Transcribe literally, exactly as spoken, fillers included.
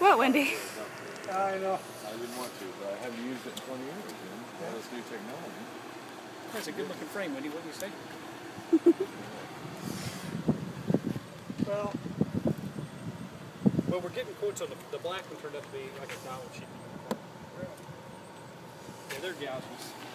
What, Wendy? I know. I didn't want to, but I haven't used it in twenty years. You know, all this new technology. That's a good-looking frame, Wendy. What do you say? well, well, we're getting quotes on the, the black one turned out to be like a dollar cheaper. Yeah, their gouges.